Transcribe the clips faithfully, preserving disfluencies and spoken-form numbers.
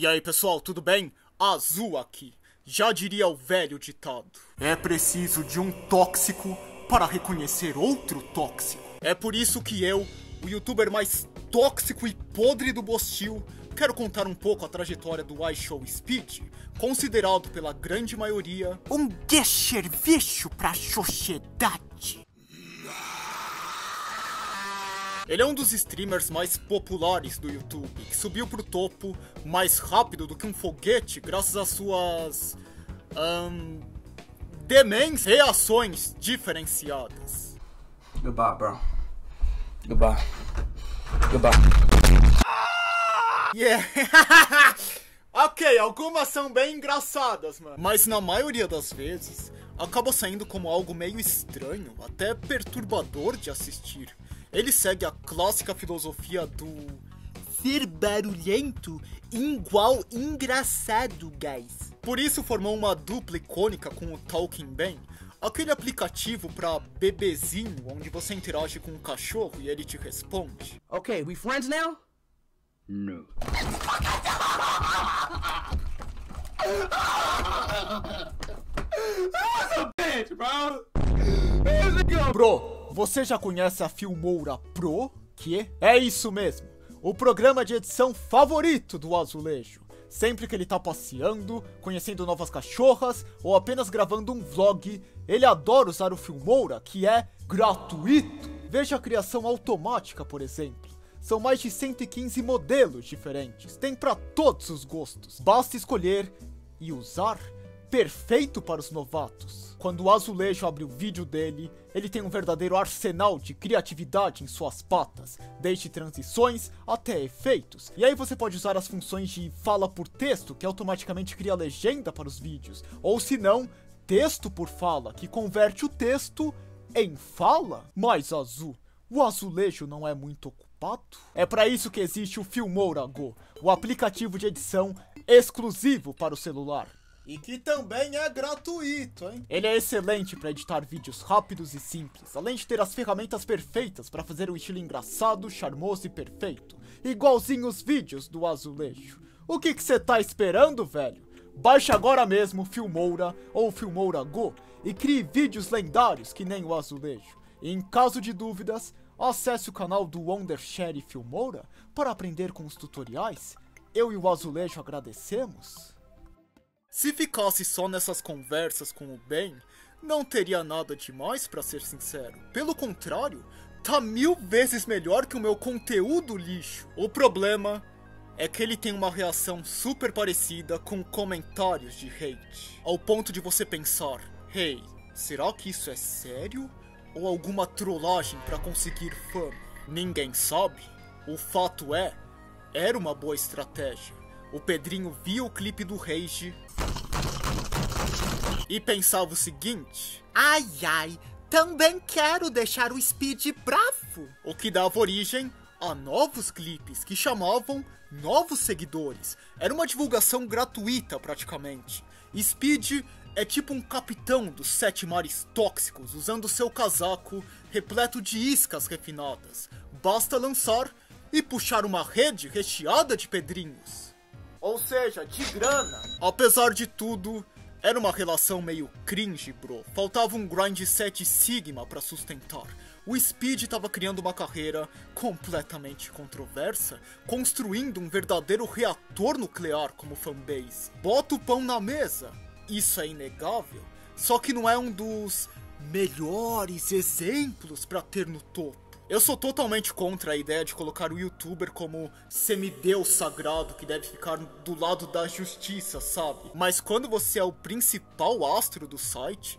E aí pessoal, tudo bem? Azul aqui. Já diria o velho ditado. É preciso de um tóxico para reconhecer outro tóxico. É por isso que eu, o youtuber mais tóxico e podre do Bostil, quero contar um pouco a trajetória do IshowSpeed, considerado pela grande maioria um desserviço para a sociedade. Ele é um dos streamers mais populares do YouTube, que subiu pro topo mais rápido do que um foguete graças às suas... Um, dementes reações diferenciadas. Goodbye, bro. Goodbye. Goodbye. Yeah! Ok, algumas são bem engraçadas, mano. Mas na maioria das vezes, acaba saindo como algo meio estranho, até perturbador de assistir. Ele segue a clássica filosofia do ser barulhento igual engraçado, guys. Por isso formou uma dupla icônica com o Talking Ben, aquele aplicativo pra bebezinho onde você interage com um cachorro e ele te responde. Ok, we friends now? No. Bro. Você já conhece a Filmora Pro? Que? É isso mesmo, o programa de edição favorito do Azulejo. Sempre que ele tá passeando, conhecendo novas cachorras ou apenas gravando um vlog, ele adora usar o Filmora, que é gratuito. Veja a criação automática, por exemplo. São mais de cento e quinze modelos diferentes, tem pra todos os gostos. Basta escolher e usar. Perfeito para os novatos. Quando o Azulejo abre o vídeo dele, ele tem um verdadeiro arsenal de criatividade em suas patas, desde transições até efeitos. E aí você pode usar as funções de fala por texto, que automaticamente cria legenda para os vídeos, ou se não, texto por fala, que converte o texto em fala. Mas Azul, o Azulejo não é muito ocupado? É para isso que existe o FilmoraGo, o aplicativo de edição exclusivo para o celular. E que também é gratuito, hein? Ele é excelente para editar vídeos rápidos e simples, além de ter as ferramentas perfeitas para fazer um estilo engraçado, charmoso e perfeito, igualzinho os vídeos do Azulejo. O que que você tá esperando, velho? Baixe agora mesmo Filmora ou FilmoraGo e crie vídeos lendários que nem o Azulejo. E em caso de dúvidas, acesse o canal do Wondershare Filmora para aprender com os tutoriais. Eu e o Azulejo agradecemos. Se ficasse só nessas conversas com o Ben, não teria nada demais, pra ser sincero. Pelo contrário, tá mil vezes melhor que o meu conteúdo lixo. O problema é que ele tem uma reação super parecida com comentários de hate, ao ponto de você pensar, hey, será que isso é sério? Ou alguma trollagem pra conseguir fama? Ninguém sabe. O fato é, era uma boa estratégia. O Pedrinho via o clipe do Rage e pensava o seguinte: ai ai, também quero deixar o Speed bravo. O que dava origem a novos clipes que chamavam novos seguidores. Era uma divulgação gratuita praticamente. Speed é tipo um capitão dos sete mares tóxicos usando seu casaco repleto de iscas refinadas. Basta lançar e puxar uma rede recheada de pedrinhos. Ou seja, de grana. Apesar de tudo, era uma relação meio cringe, bro. Faltava um grind set sigma pra sustentar. O Speed tava criando uma carreira completamente controversa, construindo um verdadeiro reator nuclear como fanbase. Bota o pão na mesa. Isso é inegável. Só que não é um dos melhores exemplos pra ter no topo. Eu sou totalmente contra a ideia de colocar o youtuber como semideus sagrado que deve ficar do lado da justiça, sabe? Mas quando você é o principal astro do site,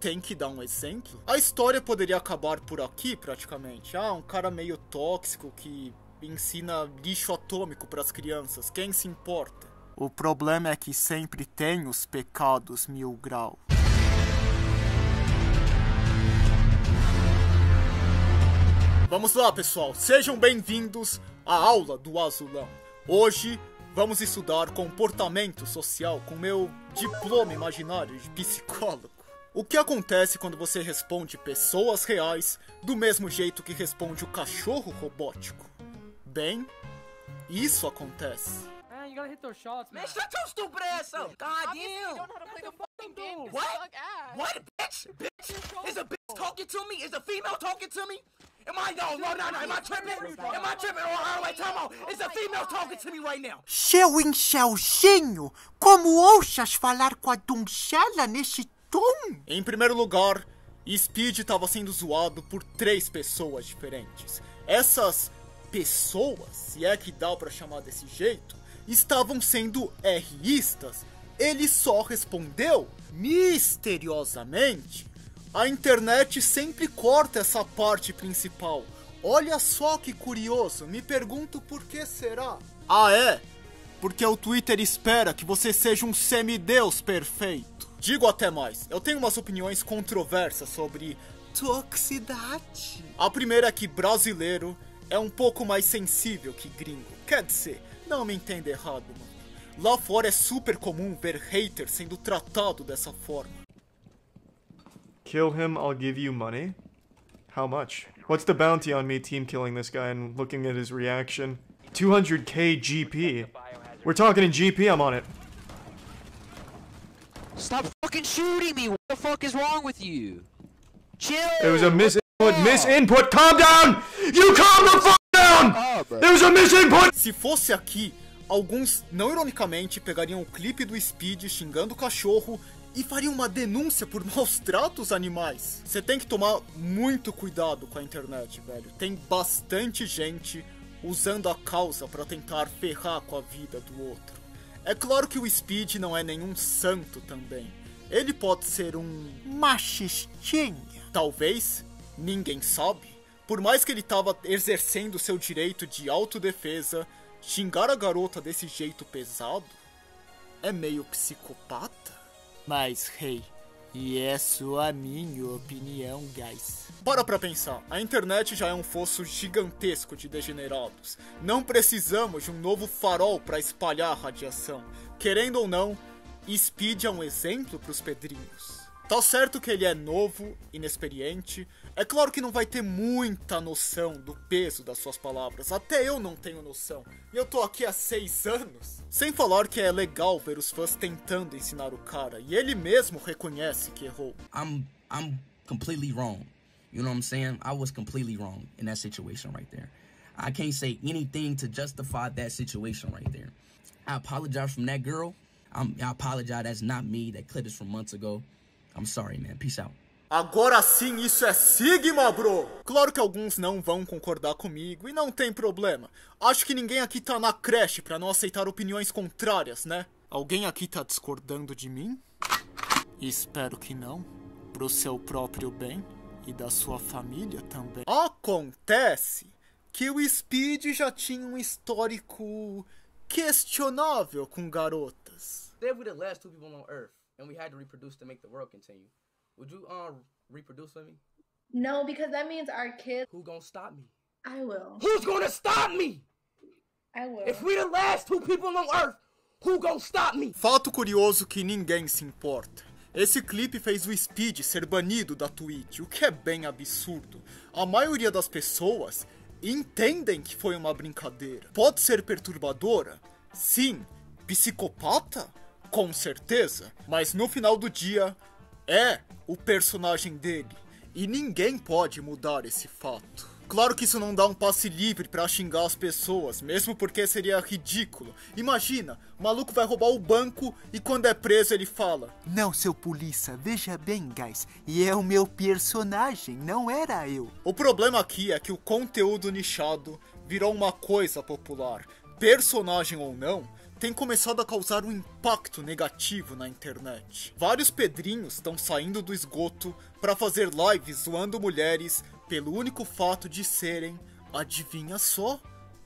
tem que dar um exemplo. A história poderia acabar por aqui, praticamente. Ah, um cara meio tóxico que ensina lixo atômico pras crianças. Quem se importa? O problema é que sempre tem os pecados mil graus. Vamos lá, pessoal, sejam bem-vindos à aula do Azulão. Hoje vamos estudar comportamento social com meu diploma imaginário de psicólogo. O que acontece quando você responde pessoas reais do mesmo jeito que responde o cachorro robótico? Bem, isso acontece. your shots, man. Man, shut your stupid ass up. God damn. You don't know how to play the fucking game. What? What, bitch? Bitch? Is a bitch talking to me? Is a female talking to me? Am I, no, no, no, no, am I tripping? Am I tripping? Oh, how do I tell you? It's a female talking to me right now. Seu incelzinho, como ousas falar com a donzela nesse tom? Em primeiro lugar, Speed estava sendo zoado por três pessoas diferentes. Essas pessoas, se é que dá pra chamar desse jeito, estavam sendo erristas. Ele só respondeu misteriosamente. A internet sempre corta essa parte principal. Olha só que curioso, me pergunto por que será. Ah é? Porque o Twitter espera que você seja um semideus perfeito. Digo até mais, eu tenho umas opiniões controversas sobre toxicidade. A primeira é que brasileiro é um pouco mais sensível que gringo. Quer dizer, não me entenda errado, mano. Lá fora é super comum ver hater sendo tratado dessa forma. Kill him, I'll give you money. How much? What's the bounty on me team killing this guy and looking at his reaction? two hundred K G P. We're talking in G P, I'm on it. Stop fucking shooting me! What the fuck is wrong with you? Chill! There was a misinput, misinput! Calm down! You calm the fuck down! There was a misinput! Se fosse aqui, alguns, não ironicamente, pegariam o clipe do Speed xingando o cachorro e faria uma denúncia por maus tratos animais. Você tem que tomar muito cuidado com a internet, velho. Tem bastante gente usando a causa para tentar ferrar com a vida do outro. É claro que o Speed não é nenhum santo também. Ele pode ser um machistinha. Talvez, ninguém sabe. Por mais que ele tava exercendo seu direito de autodefesa, xingar a garota desse jeito pesado é meio psicopata. Mas, hey, e é só a minha opinião, guys. Bora pra pensar, a internet já é um fosso gigantesco de degenerados. Não precisamos de um novo farol pra espalhar a radiação. Querendo ou não, Speed é um exemplo pros pedrinhos. Tá certo que ele é novo, inexperiente. É claro que não vai ter muita noção do peso das suas palavras. Até eu não tenho noção. E eu tô aqui há seis anos. Sem falar que é legal ver os fãs tentando ensinar o cara. E ele mesmo reconhece que errou. I'm, I'm completely wrong. You know what I'm saying? I was completely wrong in that situation right there. I can't say anything to justify that situation right there. I apologize from that girl. I'm, I apologize, that's not me. That clip is from months ago. I'm sorry, man. Peace out. Agora sim, isso é Sigma, bro! Claro que alguns não vão concordar comigo e não tem problema. Acho que ninguém aqui tá na creche pra não aceitar opiniões contrárias, né? Alguém aqui tá discordando de mim? Espero que não. Pro seu próprio bem e da sua família também. Acontece que o Speed já tinha um histórico questionável com garotas. They were the last two people on Earth. And we had to reproduce to make the world continue. Would you uh, reproduce with me? No, because that means our kids... Who gonna stop me? I will. Who's gonna stop me? I will. If we the last two people on Earth, who gonna stop me? Fato curioso que ninguém se importa. Esse clipe fez o Speed ser banido da Twitch, o que é bem absurdo. A maioria das pessoas entendem que foi uma brincadeira. Pode ser perturbadora? Sim. Psicopata? Com certeza, mas no final do dia, é o personagem dele, e ninguém pode mudar esse fato. Claro que isso não dá um passe livre pra xingar as pessoas, mesmo porque seria ridículo. Imagina, o maluco vai roubar o banco e quando é preso ele fala: não, seu polícia, veja bem, guys, e é o meu personagem, não era eu. O problema aqui é que o conteúdo nichado virou uma coisa popular, personagem ou não, tem começado a causar um impacto negativo na internet. Vários pedrinhos estão saindo do esgoto para fazer lives zoando mulheres pelo único fato de serem, adivinha só,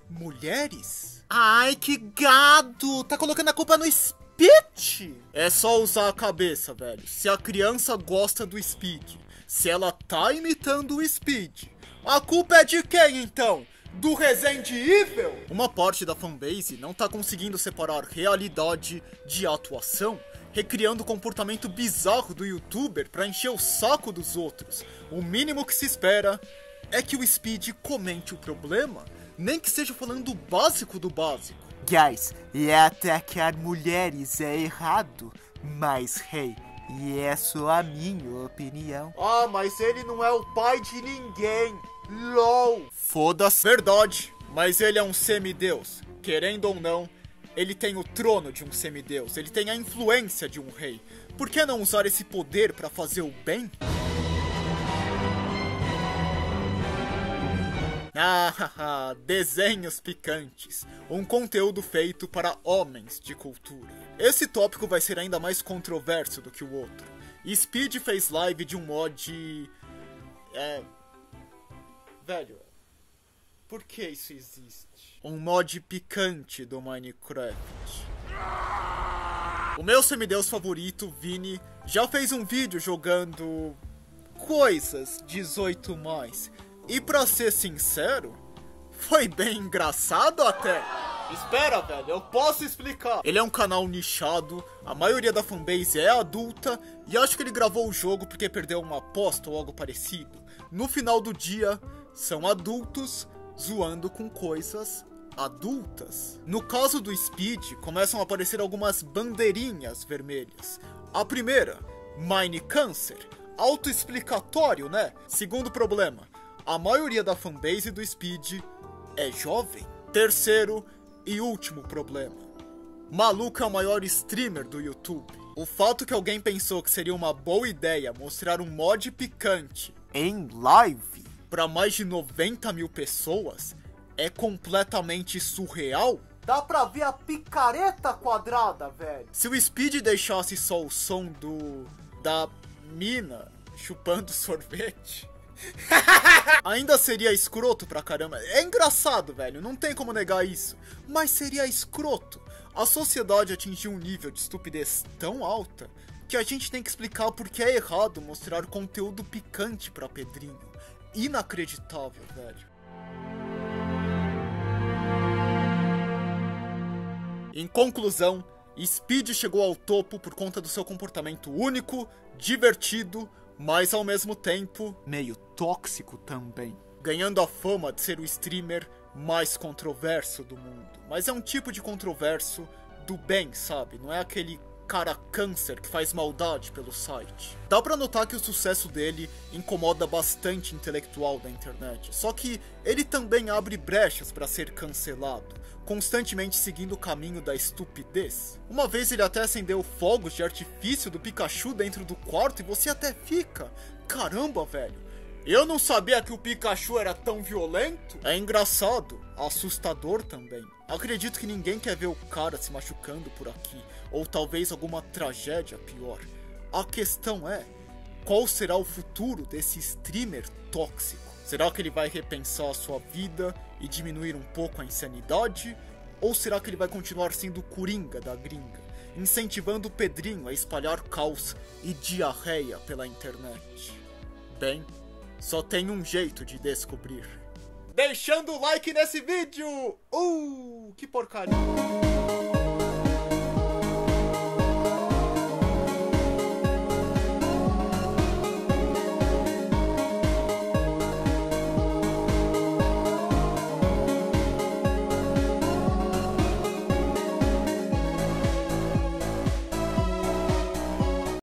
mulheres. Ai, que gado! Tá colocando a culpa no Speed! É só usar a cabeça, velho. Se a criança gosta do Speed, se ela tá imitando o Speed, a culpa é de quem, então? Do Resident Evil? Uma parte da fanbase não tá conseguindo separar realidade de atuação, recriando o comportamento bizarro do youtuber pra encher o saco dos outros. O mínimo que se espera é que o Speed comente o problema, nem que seja falando o básico do básico. Guys, é atacar mulheres é errado, mas hey, e é só a minha opinião. Ah, mas ele não é o pai de ninguém. LOL. Foda-se. Verdade, mas ele é um semideus. Querendo ou não, ele tem o trono de um semideus. Ele tem a influência de um rei. Por que não usar esse poder pra fazer o bem? Ah, desenhos picantes. Um conteúdo feito para homens de cultura. Esse tópico vai ser ainda mais controverso do que o outro. Speed fez live de um mod... É... Velho... Por que isso existe? Um mod picante do Minecraft. O meu semideus favorito, Vini, já fez um vídeo jogando... coisas dezoito mais. E pra ser sincero, foi bem engraçado até. Espera, velho, eu posso explicar. Ele é um canal nichado, a maioria da fanbase é adulta, e acho que ele gravou o jogo porque perdeu uma aposta ou algo parecido. No final do dia, são adultos zoando com coisas adultas. No caso do Speed, começam a aparecer algumas bandeirinhas vermelhas. A primeira, Mine Câncer. Autoexplicatório, né? Segundo problema, a maioria da fanbase do Speed é jovem. Terceiro e último problema. Maluco é o maior streamer do YouTube. O fato que alguém pensou que seria uma boa ideia mostrar um mod picante em live para mais de noventa mil pessoas é completamente surreal. Dá pra ver a picareta quadrada, velho. Se o Speed deixasse só o som do... da mina chupando sorvete... Ainda seria escroto pra caramba. É engraçado, velho, não tem como negar isso. Mas seria escroto. A sociedade atingiu um nível de estupidez tão alta que a gente tem que explicar porque é errado mostrar conteúdo picante pra Pedrinho. Inacreditável, velho. Em conclusão, Speed chegou ao topo por conta do seu comportamento único, divertido, mas ao mesmo tempo meio tóxico também, ganhando a fama de ser o streamer mais controverso do mundo. Mas é um tipo de controverso do bem, sabe? Não é aquele cara câncer que faz maldade pelo site. Dá pra notar que o sucesso dele incomoda bastante intelectual da internet. Só que ele também abre brechas pra ser cancelado, constantemente seguindo o caminho da estupidez. Uma vez ele até acendeu fogos de artifício do Pikachu dentro do quarto e você até fica... Caramba, velho! Eu não sabia que o Pikachu era tão violento! É engraçado, assustador também. Acredito que ninguém quer ver o cara se machucando por aqui, ou talvez alguma tragédia pior. A questão é, qual será o futuro desse streamer tóxico? Será que ele vai repensar a sua vida e diminuir um pouco a insanidade? Ou será que ele vai continuar sendo o coringa da gringa, incentivando o Pedrinho a espalhar caos e diarreia pela internet? Bem, só tem um jeito de descobrir. Deixando o like nesse vídeo! Uh, que porcaria!